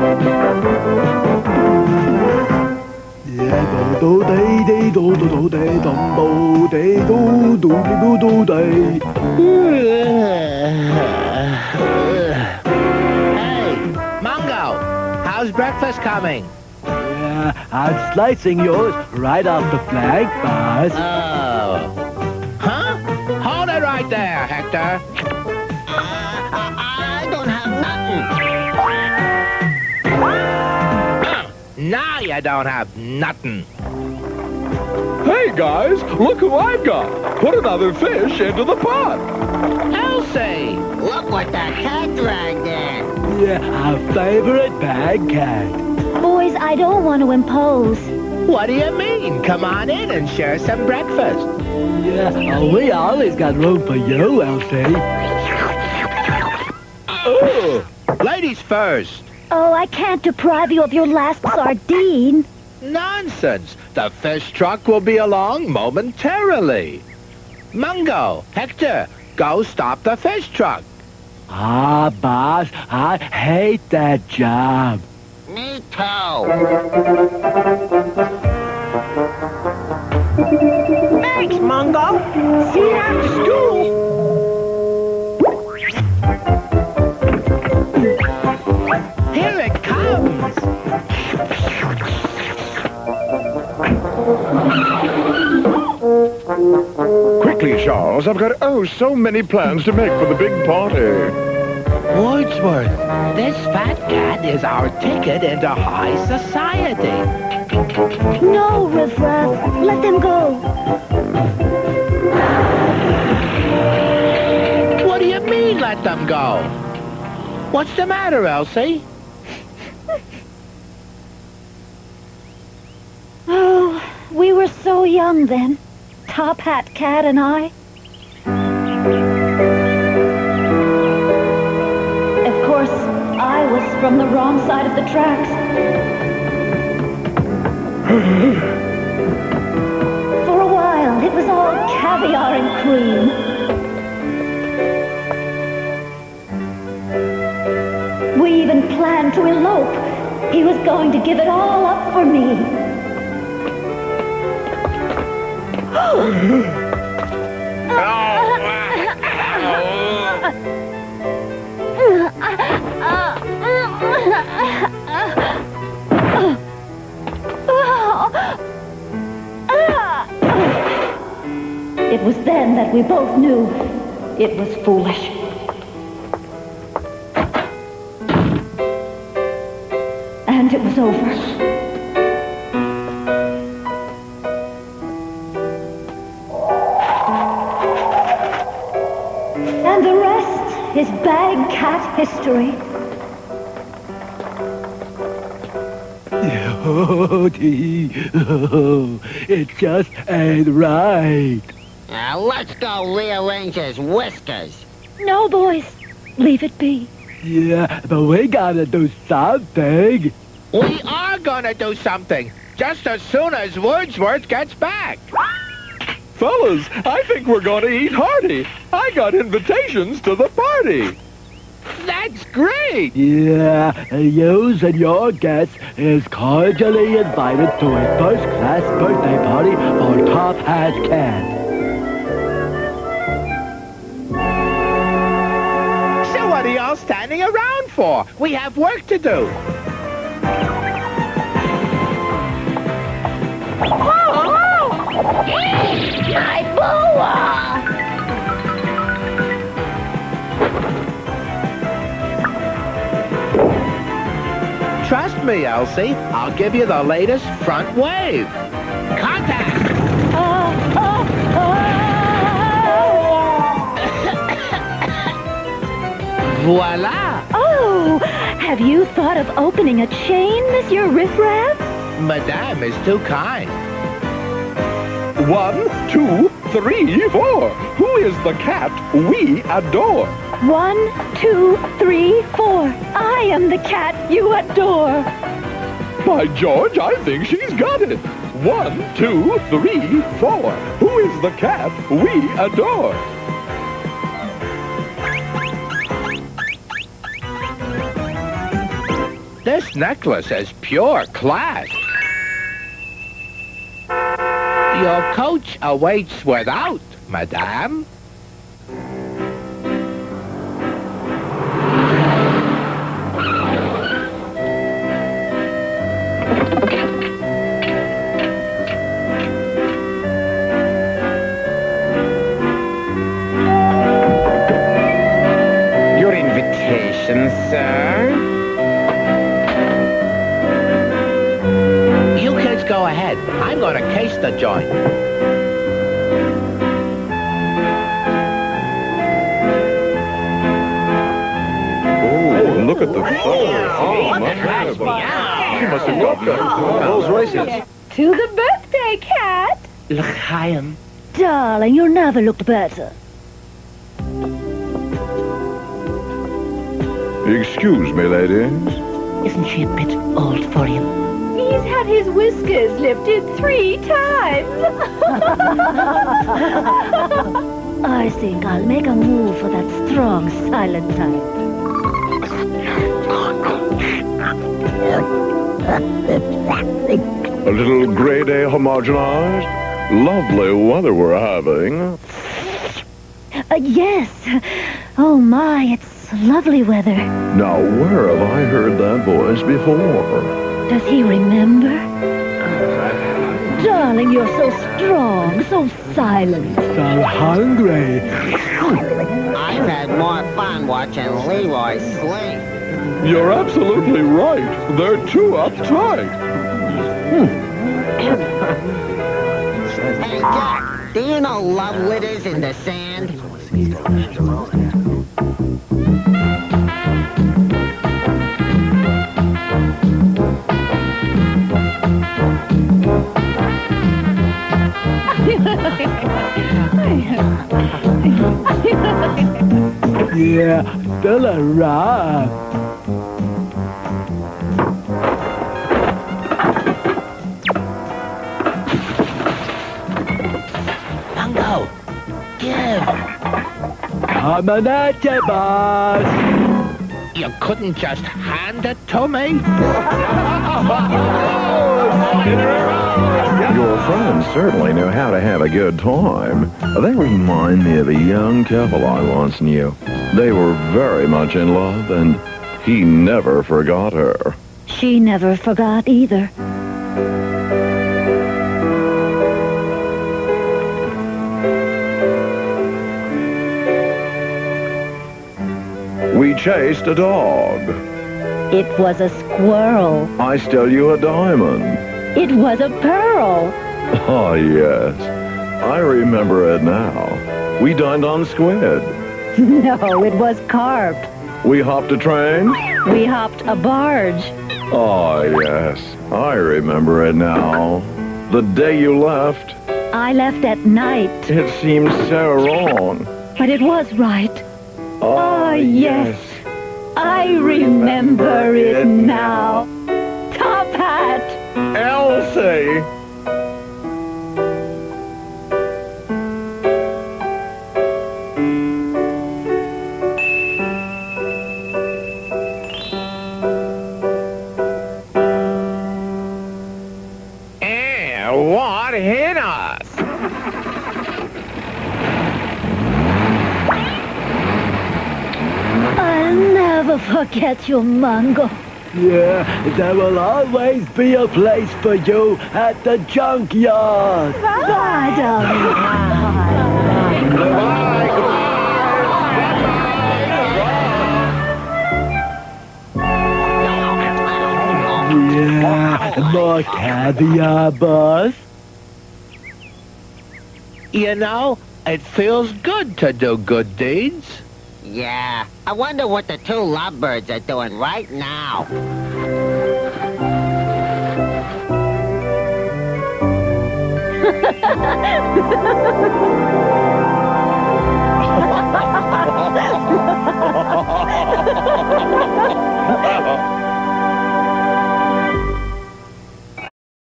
Hey, Mungo, how's breakfast coming? I'm slicing yours right off the flag, boss. Oh. Huh? Hold it right there, Hector. I don't have nothing. Now you don't have nothing. Hey, guys, look who I've got. Put another fish into the pot. Elsie! Look what the cat dragged in. Yeah, our favorite bag cat. Boys, I don't want to impose. What do you mean? Come on in and share some breakfast. Yeah, we always got room for you, Elsie. Oh, ladies first. Oh, I can't deprive you of your last sardine. Nonsense. The fish truck will be along momentarily. Mungo, Hector, go stop the fish truck. Ah, boss, I hate that job. Me too. Thanks, Mungo. See you after school. Here it comes. Quickly, Charles. I've got so many plans to make for the big party. Wordsworth, this fat cat is our ticket into high society. No, Riff-Raff, let them go. What do you mean, let them go? What's the matter, Elsie? Oh, we were so young then, Top Hat Cat and I. From the wrong side of the tracks. For a while, it was all caviar and cream. We even planned to elope. He was going to give it all up for me. It was then that we both knew it was foolish. And it was over. And the rest is Bag Cat history. Oh, it just ain't right. Now let's go rearrange his whiskers. No, boys. Leave it be. Yeah, but we gotta do something. We are gonna do something, just as soon as Wordsworth gets back. Fellas, I think we're gonna eat hearty. I got invitations to the party. That's great! Yeah, yous and your guests is cordially invited to a first-class birthday party for Top Hat Cat. So what are y'all standing around for? We have work to do. My boa! Trust me, Elsie, I'll give you the latest front wave. Contact! Voila! Oh, have you thought of opening a chain, Monsieur Riff-Raff? Madame is too kind. 1, 2, 3, 4. Who is the cat we adore? 1, 2, 3, 4. I am the cat you adore. By George, I think she's got it. 1, 2, 3, 4. Who is the cat we adore? This necklace is pure class. Your coach awaits without, madame. Your invitation, sir. Go ahead. I'm going to case the joint. Oh, look at the fire. Oh, my God. She must have got that. Those races. To the birthday cat. L'chaim. Darling, you'll never look better. Excuse me, ladies. Isn't she a bit old for you? He's had his whiskers lifted 3 times. I think I'll make a move for that strong, silent type. A little grade A homogenized. Lovely weather we're having. Yes. Oh, my, it's lovely weather. Now, where have I heard that voice before? Does he remember? Darling, you're so strong, so silent. So hungry. I've had more fun watching Leroy sleep. You're absolutely right. They're too uptight. Hey, Jack, do you know love litters in the sand? Yeah, still a rock. Mungo, give. I'm an octopus. You couldn't just hand it to me? Your friends certainly knew how to have a good time. They remind me of a young couple I once knew. They were very much in love, and he never forgot her. She never forgot either. We chased a dog. It was a squirrel. I stole you a diamond. It was a pearl. Oh, yes. I remember it now. We dined on squid. No, it was carp. We hopped a train. We hopped a barge. Oh, yes. I remember it now. The day you left. I left at night. It seemed so wrong. But it was right. Oh, yes. I remember it now. Top Hat! Elsie! And what hit us? I'll never forget you, Mungo. Yeah, there will always be a place for you at the junkyard. Bye, bye, darling. Bye. Bye. Yeah, more caviar, boss. You know, it feels good to do good deeds. Yeah, I wonder what the 2 lovebirds are doing right now.